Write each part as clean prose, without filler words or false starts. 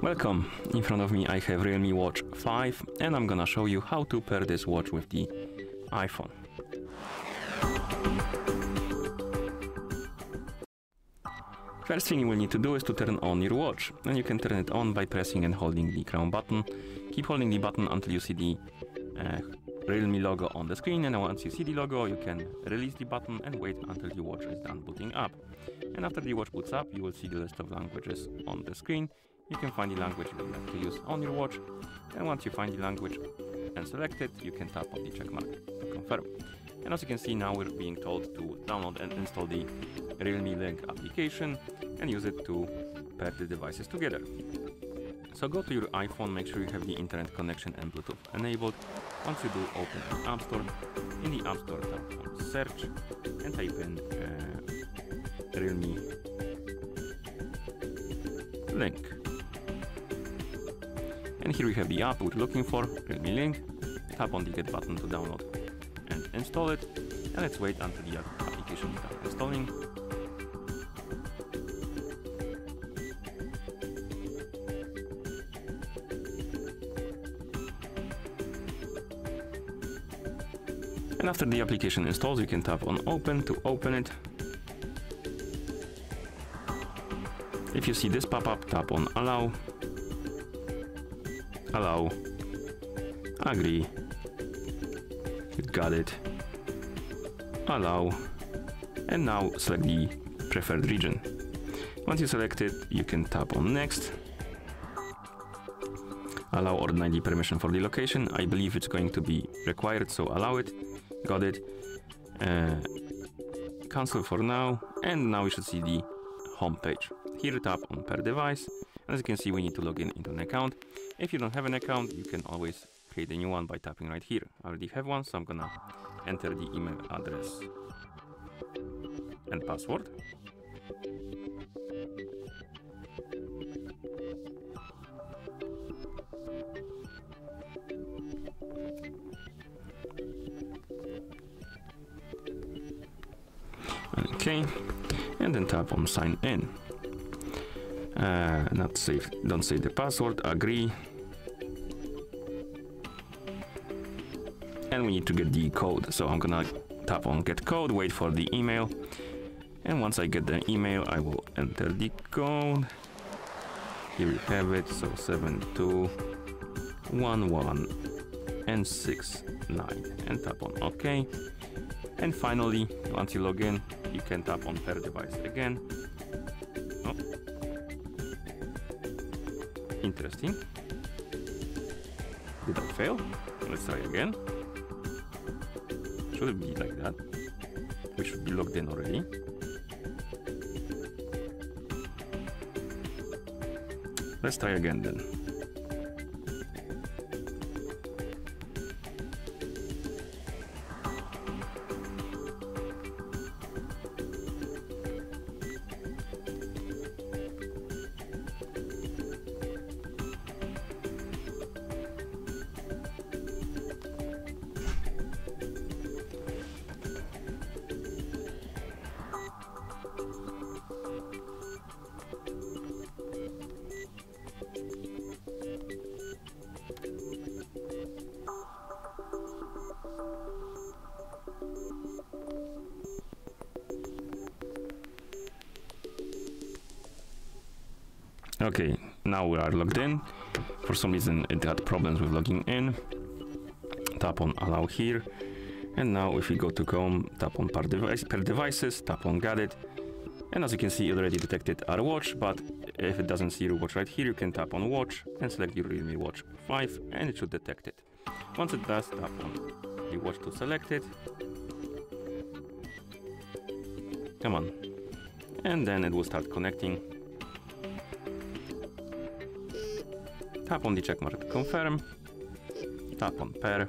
Welcome! In front of me I have Realme Watch 5 and I'm gonna show you how to pair this watch with the iPhone. First thing you will need to do is to turn on your watch, and you can turn it on by pressing and holding the crown button. Keep holding the button until you see the Realme logo on the screen, and once you see the logo you can release the button and wait until the watch is done booting up. And after the watch boots up you will see the list of languages on the screen. You can find the language you would like to use on your watch, and once you find the language and select it, you can tap on the check mark to confirm. And as you can see, now we're being told to download and install the Realme Link application and use it to pair the devices together. So go to your iPhone, make sure you have the internet connection and Bluetooth enabled. Once you do, open the App Store. In the App Store, tap on Search and type in Realme Link. And here we have the app we're looking for, Realme Link. Tap on the Get button to download and install it. And let's wait until the application starts installing. And after the application installs, you can tap on Open to open it. If you see this pop-up, tap on Allow. Allow, agree, got it, allow, and now select the preferred region. Once you select it, you can tap on next, allow or deny the permission for the location. I believe it's going to be required, so allow it, got it, cancel for now, and now we should see the home page. Here tap on pair device. As you can see, we need to log in into an account. If you don't have an account, you can always create a new one by tapping right here. I already have one, so I'm gonna enter the email address and password. Okay, and then tap on sign in. Not safe, don't say the password, agree. And we need to get the code, so I'm gonna tap on get code, wait for the email. And once I get the email, I will enter the code. Here we have it, so 7211 and 69, and tap on OK. And finally, once you log in, you can tap on pair device again. Interesting. Did I fail? Let's try again. Should it be like that? We should be logged in already. Let's try again then. Okay, now we are logged in. For some reason it had problems with logging in. Tap on allow here. And now if we go to Chrome, tap on pair devices, tap on got it. And as you can see, it already detected our watch, but if it doesn't see your watch right here, you can tap on watch and select your Realme Watch 5 and it should detect it. Once it does, tap on the watch to select it. Come on. And then it will start connecting. Tap on the check mark to confirm, tap on pair,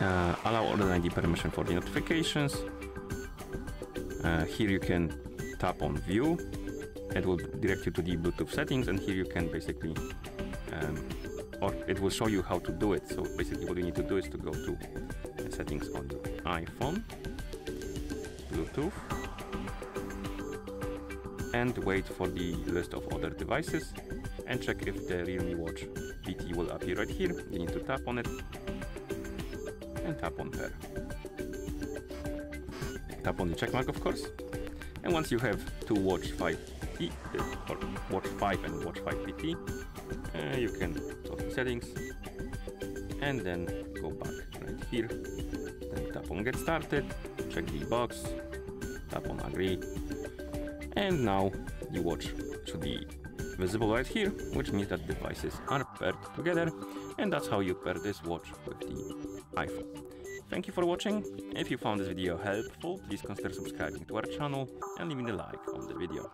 allow or deny the permission for the notifications. Here you can tap on view, it will direct you to the Bluetooth settings, and here you can basically, or it will show you how to do it. So basically what you need to do is to go to settings on your iPhone, Bluetooth, and wait for the list of other devices and check if the Realme Watch PT will appear right here. You need to tap on it and tap on pair. Tap on the check mark, of course. And once you have two Watch 5 PT, or Watch 5 and Watch 5 PT, you can go to settings and then go back right here. Then tap on get started, check the box, tap on agree, and now the watch should be visible right here, which means that devices are paired together, and that's how you pair this watch with the iPhone. Thank you for watching. If you found this video helpful, please consider subscribing to our channel and leaving a like on the video.